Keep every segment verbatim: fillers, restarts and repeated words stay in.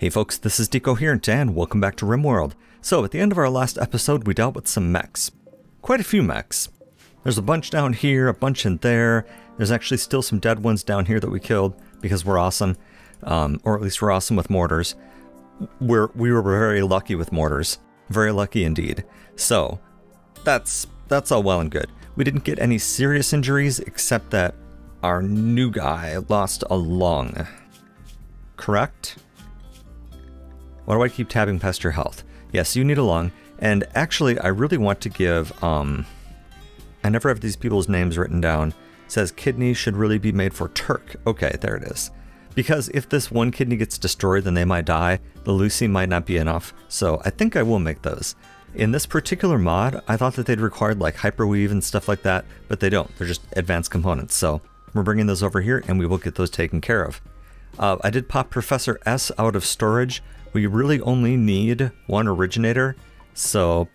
Hey folks, this is Decoherent and welcome back to RimWorld. So at the end of our last episode we dealt with some mechs. Quite a few mechs. There's a bunch down here, a bunch in there. There's actually still some dead ones down here that we killed because we're awesome. Um, or at least we're awesome with mortars. We're, we were very lucky with mortars. Very lucky indeed. So that's, that's all well and good. We didn't get any serious injuries except that our new guy lost a lung. Correct? Why do I keep tabbing past your health? Yes, you need a lung. And actually, I really want to give, um, I never have these people's names written down. It says kidney should really be made for Turk. Okay, there it is. Because if this one kidney gets destroyed, then they might die. The leucine might not be enough. So I think I will make those. In this particular mod, I thought that they'd required like hyperweave and stuff like that, but they don't. They're just advanced components. So we're bringing those over here and we will get those taken care of. Uh, I did pop Professor S out of storage. We really only need one originator, so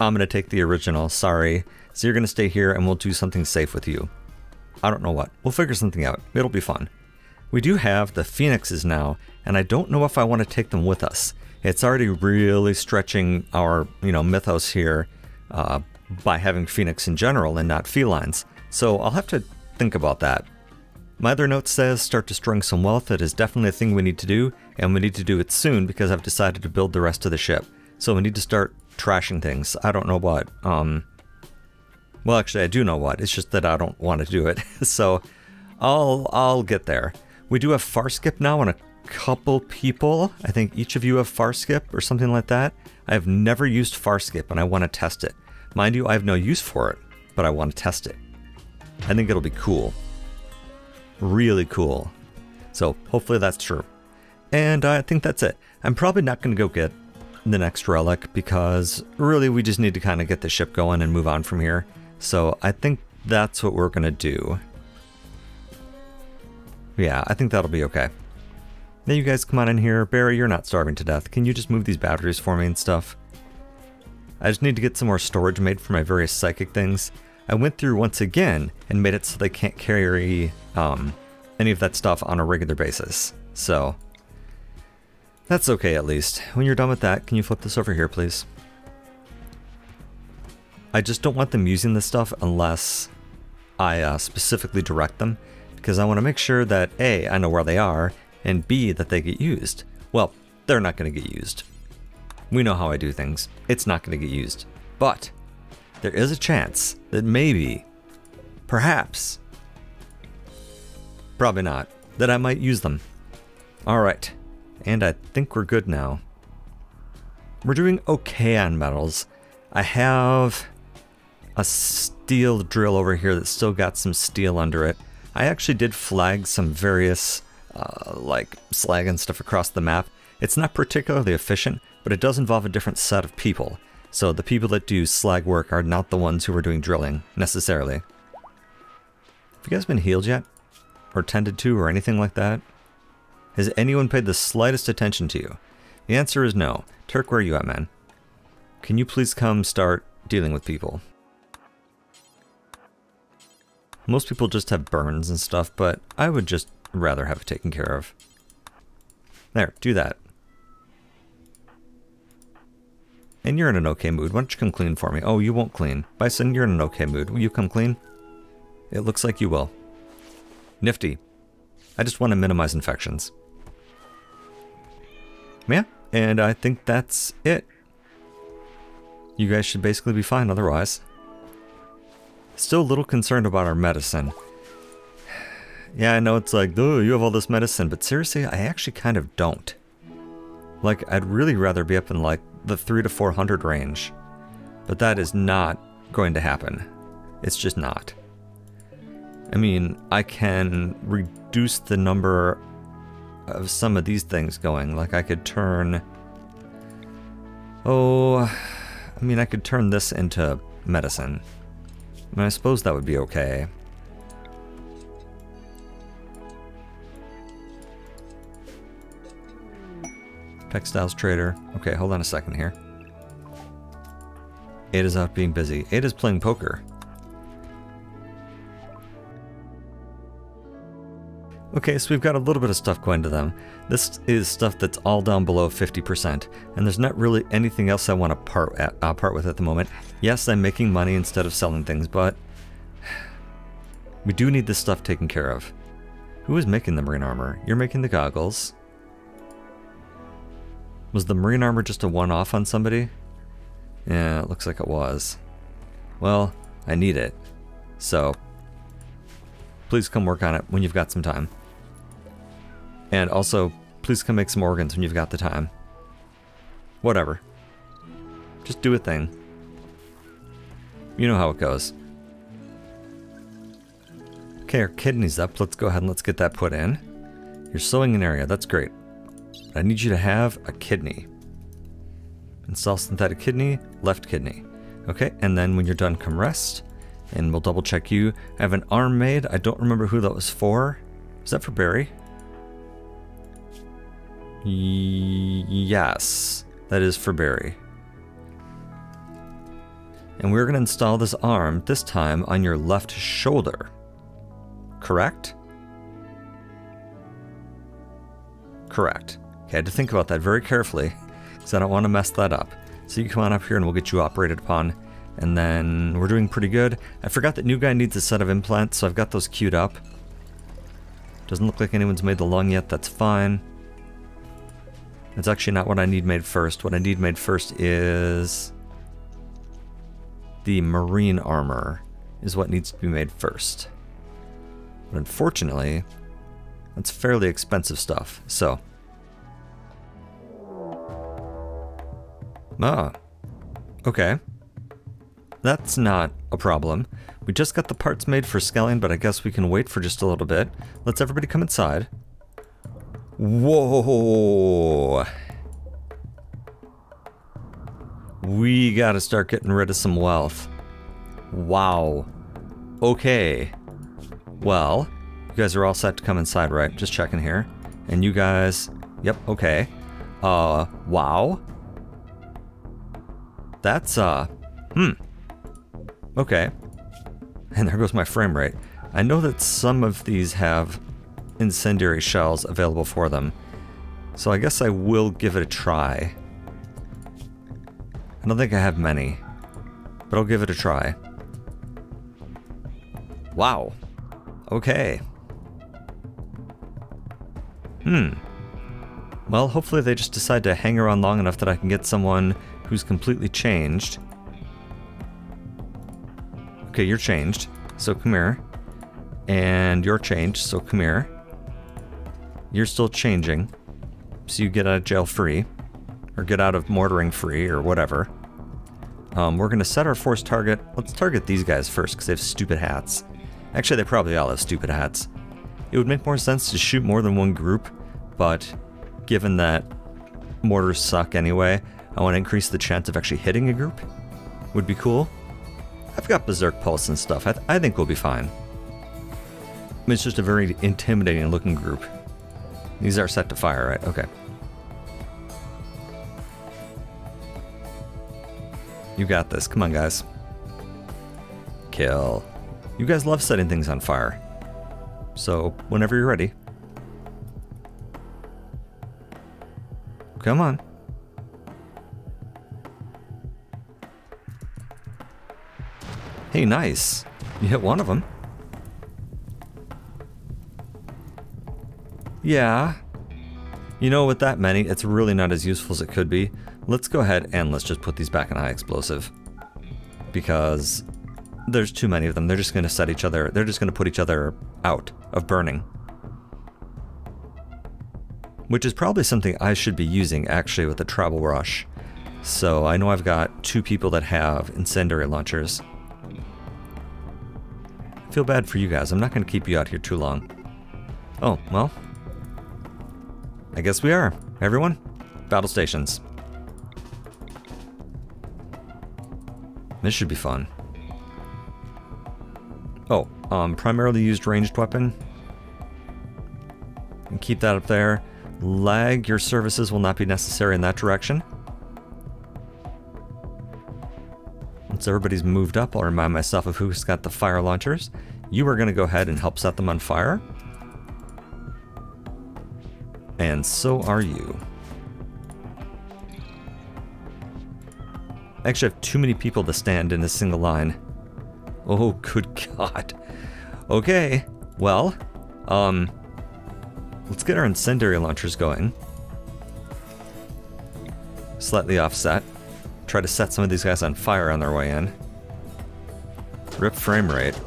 I'm going to take the original, sorry. So you're going to stay here and we'll do something safe with you. I don't know what. We'll figure something out. It'll be fun. We do have the Phoenixes now, and I don't know if I want to take them with us. It's already really stretching our, you know, mythos here uh, by having Phoenix in general and not felines. So I'll have to think about that. My other note says start destroying some wealth. It is definitely a thing we need to do, and we need to do it soon because I've decided to build the rest of the ship. So we need to start trashing things. I don't know what. Um, well, actually, I do know what. It's just that I don't want to do it. So I'll I'll get there. We do have Far Skip now on a couple people. I think each of you have Far Skip or something like that. I have never used Far Skip, and I want to test it. Mind you, I have no use for it, but I want to test it. I think it'll be cool. Really cool. So hopefully that's true. And I think that's it. I'm probably not going to go get the next relic because really we just need to kind of get the ship going and move on from here. So I think that's what we're going to do. Yeah, I think that'll be okay. Now you guys come on in here. Barry, you're not starving to death. Can you just move these batteries for me and stuff? I just need to get some more storage made for my various psychic things. I went through once again and made it so they can't carry um, any of that stuff on a regular basis. So that's okay at least. When you're done with that, can you flip this over here, please? I just don't want them using this stuff unless I uh, specifically direct them, because I want to make sure that A, I know where they are, and B, that they get used. Well, they're not going to get used. We know how I do things. It's not going to get used. But there is a chance that maybe, perhaps, probably not, that I might use them. All right, and I think we're good now. We're doing okay on metals. I have a steel drill over here that's still got some steel under it. I actually did flag some various uh, like slag and stuff across the map. It's not particularly efficient, but it does involve a different set of people. So the people that do slag work are not the ones who are doing drilling, necessarily. Have you guys been healed yet? Or tended to, or anything like that? Has anyone paid the slightest attention to you? The answer is no. Turk, where are you at, man? Can you please come start dealing with people? Most people just have burns and stuff, but I would just rather have it taken care of. There, do that. And you're in an okay mood. Why don't you come clean for me? Oh, you won't clean. Bison, you're in an okay mood. Will you come clean? It looks like you will. Nifty. I just want to minimize infections. Yeah, and I think that's it. You guys should basically be fine otherwise. Still a little concerned about our medicine. Yeah, I know it's like, oh, you have all this medicine, but seriously, I actually kind of don't. Like, I'd really rather be up in like the three to four hundred range, but that is not going to happen. It's just not. I mean, I can reduce the number of some of these things going. Like I could turn, oh, I mean, I could turn this into medicine. I mean, I suppose that would be okay. Textiles trader. Okay, hold on a second here. Ada's out being busy. Ada's playing poker. Okay, so we've got a little bit of stuff going to them. This is stuff that's all down below fifty percent, and there's not really anything else I want to part at, uh, part with at the moment. Yes, I'm making money instead of selling things, but we do need this stuff taken care of. Who is making the marine armor? You're making the goggles. Was the marine armor just a one-off on somebody? Yeah, it looks like it was. Well, I need it, so please come work on it when you've got some time. And also, please come make some organs when you've got the time. Whatever. Just do a thing. You know how it goes. Okay, our kidney's up. Let's go ahead and let's get that put in. You're sewing an area. That's great. I need you to have a kidney. Install synthetic kidney, left kidney. Okay, and then when you're done, come rest. And we'll double check you. I have an arm made. I don't remember who that was for. Is that for Barry? Y yes, that is for Barry. And we're going to install this arm, this time, on your left shoulder. Correct? Correct. Okay, I had to think about that very carefully, because I don't want to mess that up. So you come on up here and we'll get you operated upon. And then we're doing pretty good. I forgot that new guy needs a set of implants, so I've got those queued up. Doesn't look like anyone's made the lung yet, that's fine. That's actually not what I need made first. What I need made first is... the marine armor is what needs to be made first. But unfortunately, that's fairly expensive stuff, so... Ah, okay. That's not a problem. We just got the parts made for Skellion, but I guess we can wait for just a little bit. Let's everybody come inside. Whoa! We gotta start getting rid of some wealth. Wow. Okay. Well, you guys are all set to come inside, right? Just checking here. And you guys... Yep, okay. Uh, wow. That's, uh... Hmm. Okay. And there goes my frame rate. I know that some of these have incendiary shells available for them, so I guess I will give it a try. I don't think I have many, but I'll give it a try. Wow. Okay. Hmm. Well, hopefully they just decide to hang around long enough that I can get someone who's completely changed. Okay, you're changed, so come here. And you're changed, so come here. You're still changing, so you get out of jail free, or get out of mortaring free, or whatever. Um, we're gonna set our force target. Let's target these guys first, because they have stupid hats. Actually, they probably all have stupid hats. It would make more sense to shoot more than one group, but given that mortars suck anyway, I want to increase the chance of actually hitting a group. Would be cool. I've got Berserk Pulse and stuff. I, th I think we'll be fine. It's just a very intimidating looking group. These are set to fire, right? Okay. You got this. Come on, guys. Kill. You guys love setting things on fire. So, whenever you're ready. Come on. Hey, nice. You hit one of them. Yeah. You know, with that many, it's really not as useful as it could be. Let's go ahead and let's just put these back in high explosive. Because there's too many of them. They're just going to set each other... They're just going to put each other out of burning. Which is probably something I should be using, actually, with the travel rush. So I know I've got two people that have incendiary launchers. Feel bad for you guys. I'm not going to keep you out here too long. Oh, well. I guess we are. Everyone, battle stations. This should be fun. Oh, um, primarily used ranged weapon. And keep that up there. Lag, your services will not be necessary in that direction. Once everybody's moved up, I'll remind myself of who's got the fire launchers. You are going to go ahead and help set them on fire. And so are you. I actually have too many people to stand in a single line. Oh, good God. Okay, well, um, let's get our incendiary launchers going. Slightly offset. Try to set some of these guys on fire on their way in. Rip frame rate.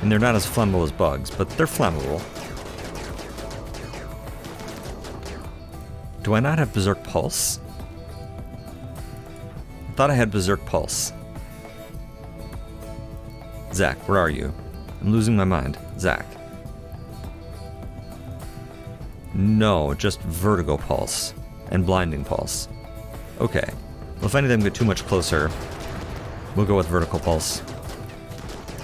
And they're not as flammable as bugs, but they're flammable. Do I not have Berserk Pulse? I thought I had Berserk Pulse. Zach, where are you? I'm losing my mind. Zach. No, just Vertigo Pulse and Blinding Pulse. Okay. Well, if any of them get too much closer, we'll go with Vertical Pulse.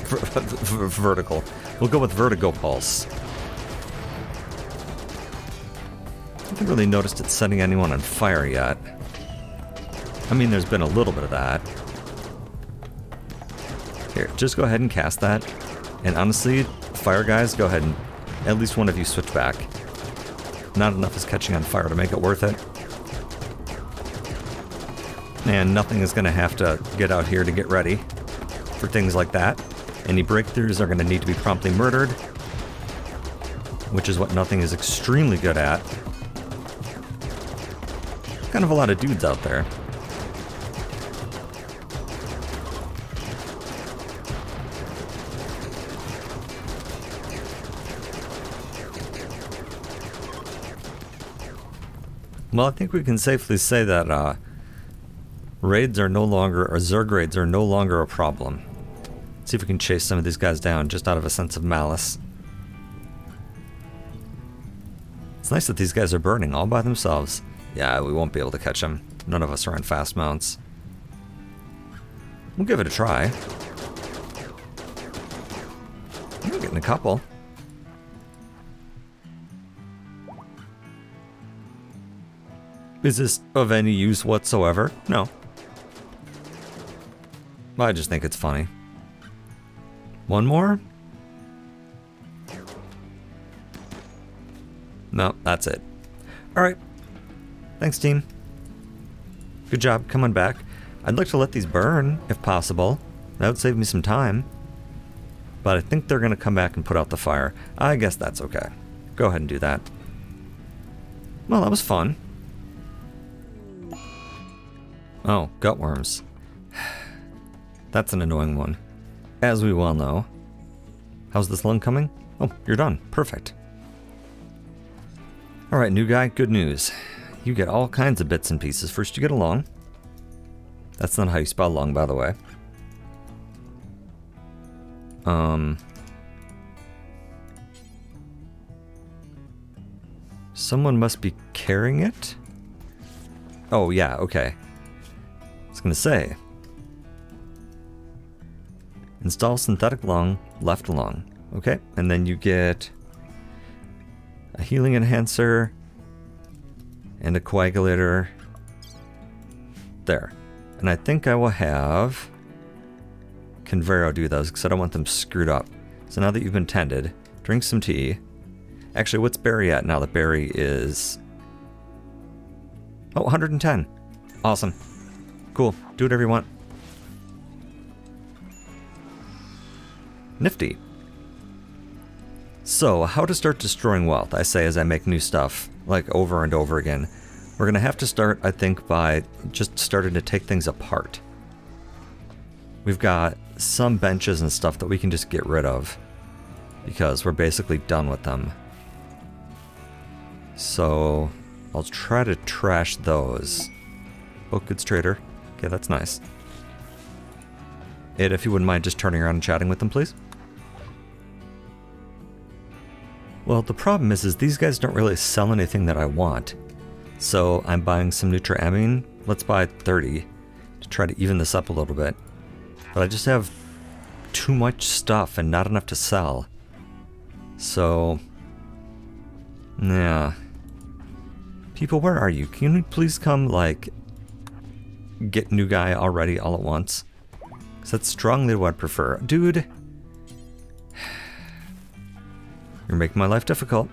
Ver ver vertical. We'll go with Vertigo Pulse. I haven't really noticed it setting anyone on fire yet. I mean, there's been a little bit of that. Here, just go ahead and cast that. And honestly, fire guys, go ahead and at least one of you switch back. Not enough is catching on fire to make it worth it. And nothing is going to have to get out here to get ready for things like that. Any breakthroughs are going to need to be promptly murdered, which is what nothing is extremely good at. Kind of a lot of dudes out there. Well, I think we can safely say that uh, raids are no longer, or Zerg raids are no longer a problem. Let's see if we can chase some of these guys down just out of a sense of malice. It's nice that these guys are burning all by themselves. Yeah, we won't be able to catch them. None of us are on fast mounts. We'll give it a try. We're getting a couple. Is this of any use whatsoever? No. I just think it's funny. One more? No, that's it. Alright. Thanks, team. Good job coming back. I'd like to let these burn, if possible. That would save me some time. But I think they're going to come back and put out the fire. I guess that's okay. Go ahead and do that. Well, that was fun. Oh, gutworms. That's an annoying one, as we well know. How's this lung coming? Oh, you're done. Perfect. All right, new guy, good news. You get all kinds of bits and pieces. First, you get a lung. That's not how you spell lung, by the way. Um, someone must be carrying it? Oh, yeah, okay. Gonna say install synthetic lung left lung. Okay, and then you get a healing enhancer and a coagulator there, and I think I will have Convero do those because I don't want them screwed up. So now that you've been tended, drink some tea. Actually, what's Barry at now that Barry is oh one hundred ten? Awesome. Cool. Do whatever you want. Nifty. So, how to start destroying wealth, I say as I make new stuff, like over and over again. We're going to have to start, I think, by just starting to take things apart. We've got some benches and stuff that we can just get rid of, because we're basically done with them. So, I'll try to trash those. Book goods trader. Okay, that's nice. Ed, if you wouldn't mind just turning around and chatting with them, please. Well, the problem is, is these guys don't really sell anything that I want. So I'm buying some Nutramine. Let's buy thirty to try to even this up a little bit. But I just have too much stuff and not enough to sell. So, yeah. People, where are you? Can you please come, like, get new guy already all at once? So that's strongly what I prefer. Dude. You're making my life difficult.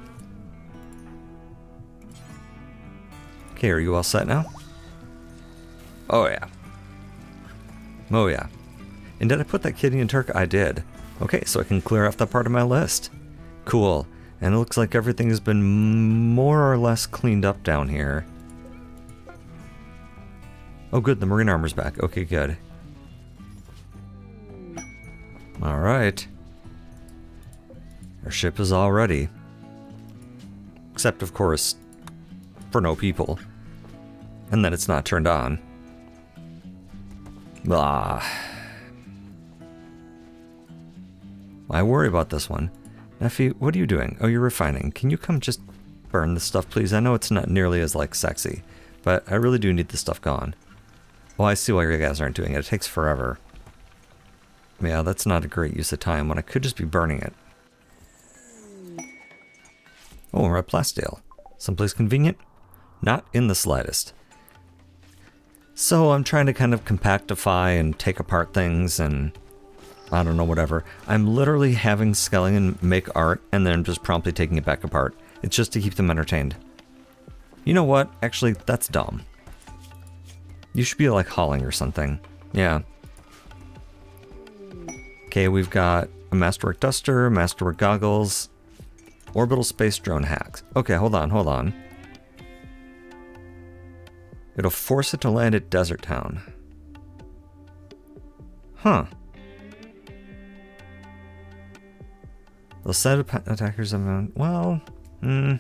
Okay, are you all set now? Oh yeah. Oh yeah. And did I put that kitty in Turk? I did. Okay, so I can clear off that part of my list. Cool. And it looks like everything has been more or less cleaned up down here. Oh good, the marine armor's back. Okay, good. Alright. Our ship is all ready. Except, of course, for no people. And then it's not turned on. Blah. I worry about this one. Neffy, what are you doing? Oh, you're refining. Can you come just burn this stuff, please? I know it's not nearly as, like, sexy, but I really do need this stuff gone. Well, I see why you guys aren't doing it. It takes forever. Yeah, that's not a great use of time when I could just be burning it. Oh, we're at Plasteel. Someplace convenient? Not in the slightest. So I'm trying to kind of compactify and take apart things and... I don't know, whatever. I'm literally having Skellingen make art and then just promptly taking it back apart. It's just to keep them entertained. You know what? Actually, that's dumb. You should be like hauling or something. Yeah. Okay, we've got a Masterwork Duster, Masterwork Goggles, Orbital Space Drone Hacks. Okay, hold on, hold on. It'll force it to land at Desert Town. Huh. They'll set attackers on... Well, hmm.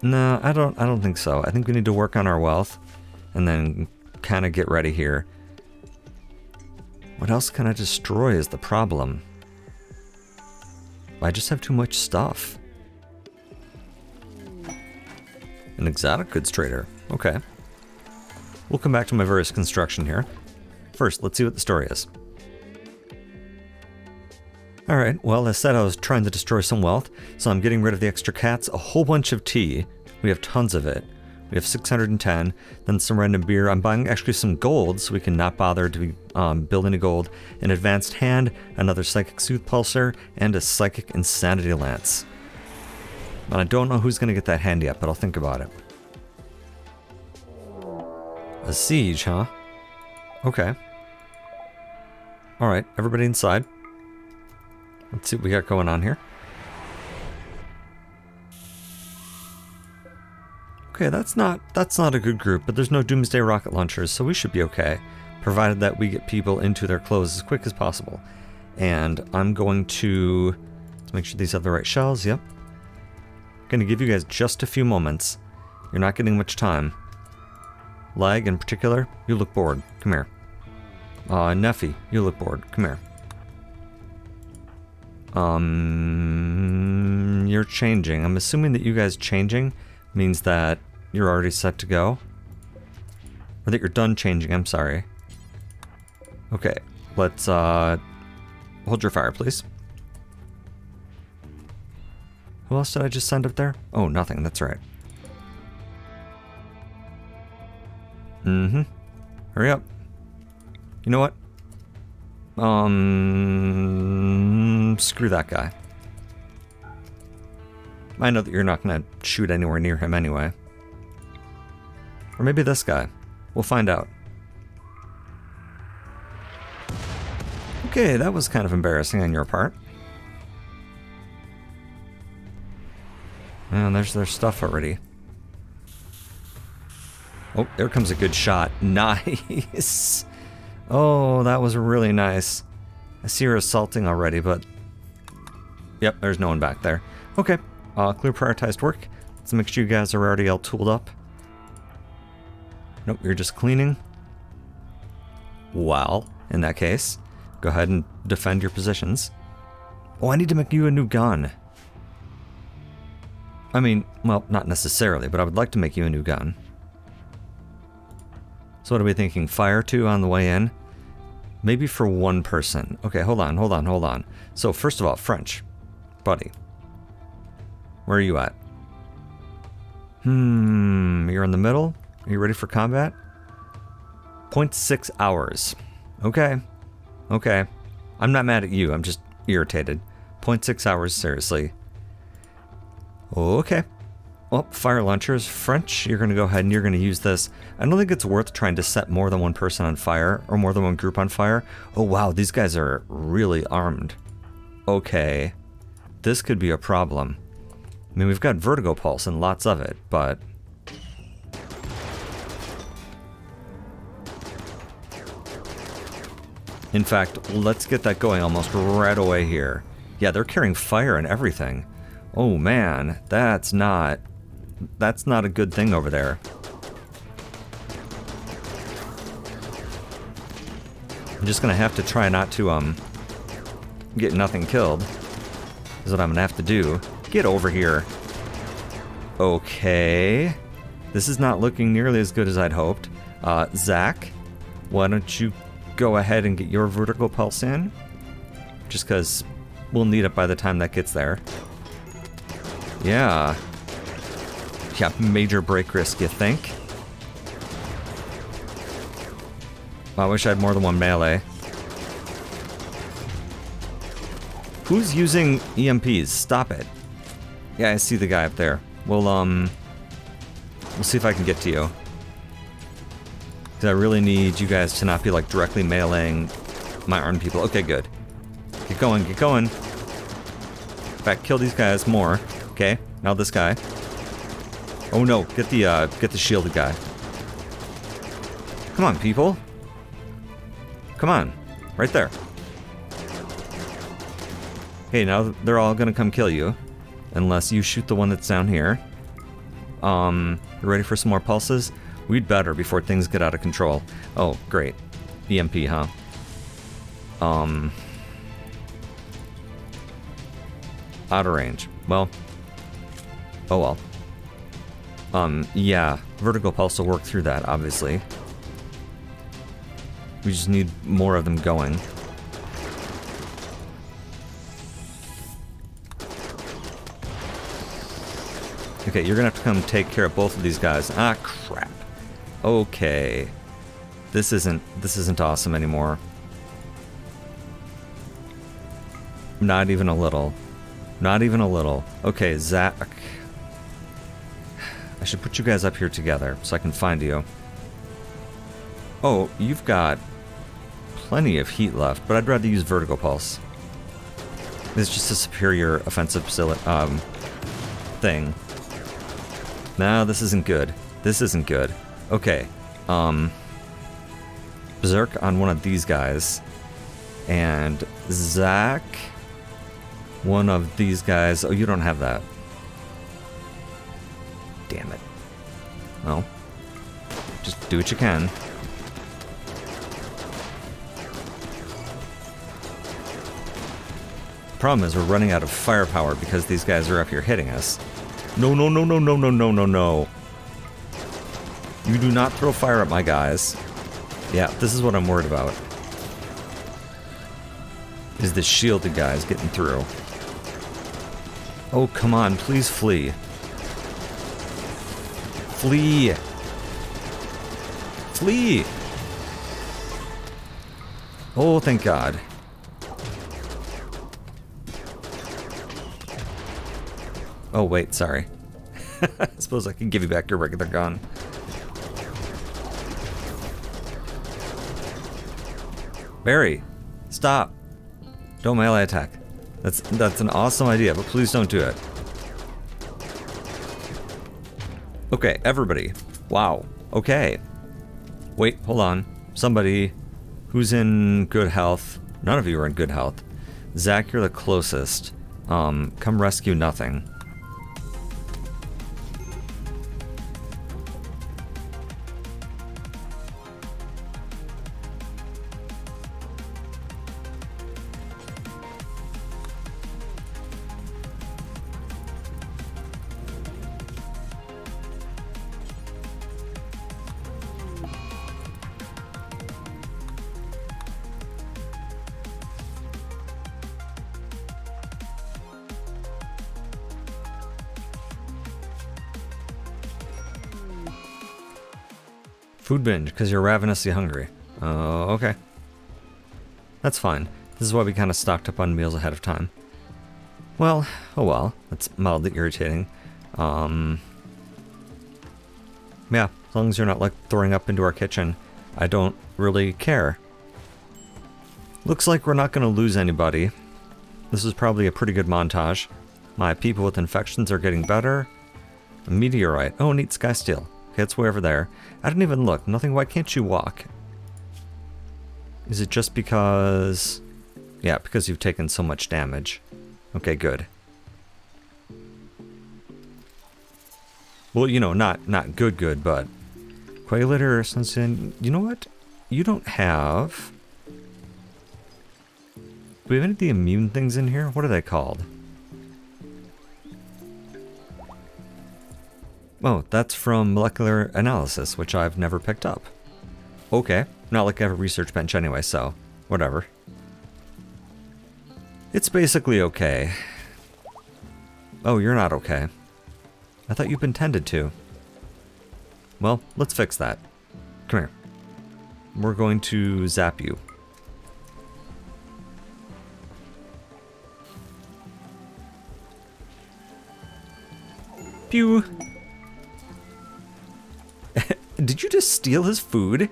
No, I don't, I don't think so. I think we need to work on our wealth and then kind of get ready here. What else can I destroy is the problem. I just have too much stuff. An exotic goods trader. Okay. We'll come back to my various construction here. First, let's see what the story is. Alright, well, as I said, I was trying to destroy some wealth, so I'm getting rid of the extra cats, a whole bunch of tea. We have tons of it. We have six hundred ten, then some random beer. I'm buying actually some gold, so we can not bother to be um, building a gold. An advanced hand, another Psychic Soothe Pulsar, and a Psychic Insanity Lance. And I don't know who's going to get that hand yet, but I'll think about it. A siege, huh? Okay. Alright, everybody inside. Let's see what we got going on here. Okay, that's not that's not a good group, but there's no Doomsday rocket launchers, so we should be okay, provided that we get people into their clothes as quick as possible. And I'm going to, let's make sure these have the right shells. Yep. I'm going to give you guys just a few moments. You're not getting much time. Lag in particular, you look bored. Come here. Uh, Neffy, you look bored. Come here. Um, you're changing. I'm assuming that you guys changing means that you're already set to go. Or that you're done changing, I'm sorry. Okay, let's, uh, hold your fire, please. Who else did I just send up there? Oh, nothing, that's right. Mm-hmm. Hurry up. You know what? Um, screw that guy. I know that you're not going to shoot anywhere near him anyway. Or maybe this guy. We'll find out. Okay, that was kind of embarrassing on your part. And there's their stuff already. Oh, there comes a good shot. Nice! Oh, that was really nice. I see you're assaulting already, but... Yep, there's no one back there. Okay, uh, clear prioritized work. Let's make sure you guys are already all tooled up. Nope, you're just cleaning. Well, in that case, go ahead and defend your positions. Oh, I need to make you a new gun. I mean, well, not necessarily, but I would like to make you a new gun. So what are we thinking? Fire two on the way in? Maybe for one person. Okay, hold on, hold on, hold on. So first of all, French. Buddy. Where are you at? Hmm, you're in the middle? Are you ready for combat? zero point six hours. Okay. Okay. I'm not mad at you. I'm just irritated. zero point six hours, seriously. Okay. Well, fire launcher is French. You're going to go ahead and you're going to use this. I don't think it's worth trying to set more than one person on fire or more than one group on fire. Oh, wow. These guys are really armed. Okay. This could be a problem. I mean, we've got Vertigo Pulse and lots of it, but... in fact, let's get that going almost right away here. Yeah, they're carrying fire and everything. Oh man, that's not... that's not a good thing over there. I'm just gonna have to try not to, um... get nothing killed. Is what I'm gonna have to do. Get over here. Okay... this is not looking nearly as good as I'd hoped. Uh, Zach, why don't you go ahead and get your vertical pulse in, just because we'll need it by the time that gets there. Yeah. Yeah, major break risk, you think? Well, I wish I had more than one melee. Who's using E M Ps? Stop it. Yeah, I see the guy up there. We'll, um... we'll see if I can get to you. I really need you guys to not be like directly meleeing my armed people. Okay, good. Get going, get going. In fact, kill these guys more. Okay, now this guy. Oh no, get the uh, get the shielded guy. Come on, people. Come on, right there. Hey, now they're all gonna come kill you, unless you shoot the one that's down here. Um, you ready for some more pulses? We'd better before things get out of control. Oh, great. E M P, huh? Um... Out of range. Well... oh well. Um, yeah. Vertigo Pulse will work through that, obviously. We just need more of them going. Okay, you're gonna have to come take care of both of these guys. Ah, crap. Okay, this isn't this isn't awesome anymore. Not even a little. Not even a little. Okay, Zach. I should put you guys up here together so I can find you. Oh, you've got plenty of heat left, but I'd rather use Vertigo Pulse. It's just a superior offensive um, thing. No, this isn't good. This isn't good. Okay, um, Berserk on one of these guys, and Zach, one of these guys. Oh, you don't have that. Damn it. Well, just do what you can. The problem is we're running out of firepower because these guys are up here hitting us. No, no, no, no, no, no, no, no, no. You do not throw fire at my guys. Yeah, this is what I'm worried about. Is the shielded guys getting through? Oh, come on, please flee. Flee! Flee! Oh, thank God. Oh, wait, sorry. I suppose I can give you back your regular gun. Barry, stop. Don't melee attack. That's that's an awesome idea, but please don't do it. Okay, everybody. Wow. Okay. Wait, hold on. Somebody who's in good health. None of you are in good health. Zach, you're the closest. Um, come rescue nothing. Food binge, because you're ravenously hungry. Oh, uh, okay. That's fine. This is why we kind of stocked up on meals ahead of time. Well, oh well. That's mildly irritating. Um, yeah, as long as you're not, like, throwing up into our kitchen, I don't really care. Looks like we're not going to lose anybody. This is probably a pretty good montage. My people with infections are getting better. A meteorite. Oh, neat, sky steel. Okay, it's way over there. I didn't even look. Nothing. Why can't you walk? Is it just because... Yeah, because you've taken so much damage. Okay, good. Well, you know, not not good good, but... Quailitter or something. You know what? You don't have... Do we have any of the immune things in here? What are they called? Oh, that's from molecular analysis, which I've never picked up. Okay. Not like I have a research bench anyway, so whatever. It's basically okay. Oh, you're not okay. I thought you've been tended to. Well, let's fix that. Come here. We're going to zap you. Pew! Did you just steal his food?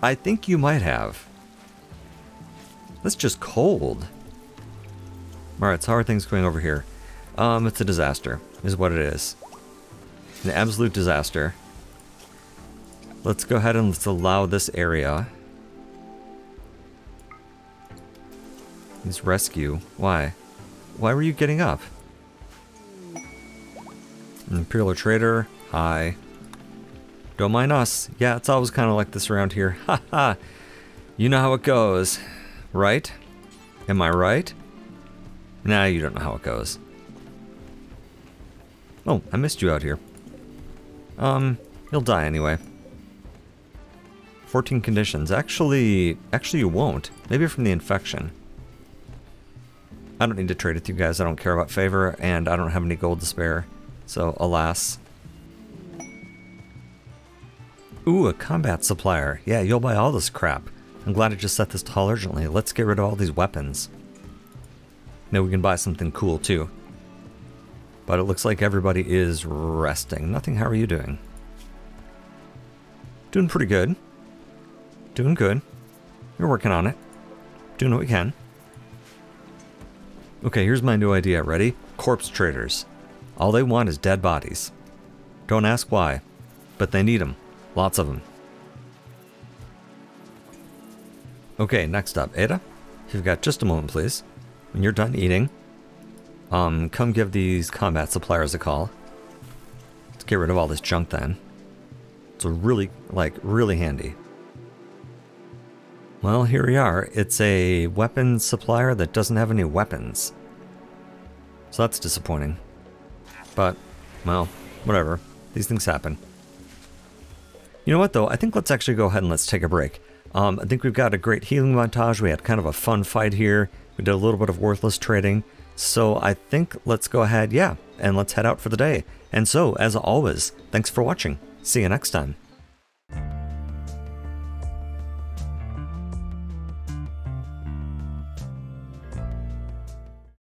I think you might have. That's just cold. Alright, so how are things going over here? Um, it's a disaster, is what it is. An absolute disaster. Let's go ahead and let's allow this area. Let's rescue. Why? Why were you getting up? Imperial Trader, hi. Don't mind us. Yeah, it's always kind of like this around here. Ha ha. You know how it goes, right? Am I right? Nah, you don't know how it goes. Oh, I missed you out here. Um, you'll die anyway. fourteen conditions. Actually, actually you won't. Maybe from the infection. I don't need to trade with you guys. I don't care about favor, and I don't have any gold to spare. So, alas. Ooh, a combat supplier. Yeah, you'll buy all this crap. I'm glad I just set this to haul urgently. Let's get rid of all these weapons. Now we can buy something cool, too. But it looks like everybody is resting. Nothing, how are you doing? Doing pretty good. Doing good. We're working on it. Doing what we can. Okay, here's my new idea. Ready? Corpse traders. All they want is dead bodies. Don't ask why, but they need them. Lots of them. Okay, next up, Ada, if you've got just a moment, please. When you're done eating, um, come give these combat suppliers a call. Let's get rid of all this junk then. It's really, like, really handy. Well, here we are. It's a weapons supplier that doesn't have any weapons. So that's disappointing. But, well, whatever. These things happen. You know what, though? I think let's actually go ahead and let's take a break. Um, I think we've got a great healing montage. We had kind of a fun fight here. We did a little bit of worthless trading. So I think let's go ahead, yeah, and let's head out for the day. And so, as always, thanks for watching. See you next time.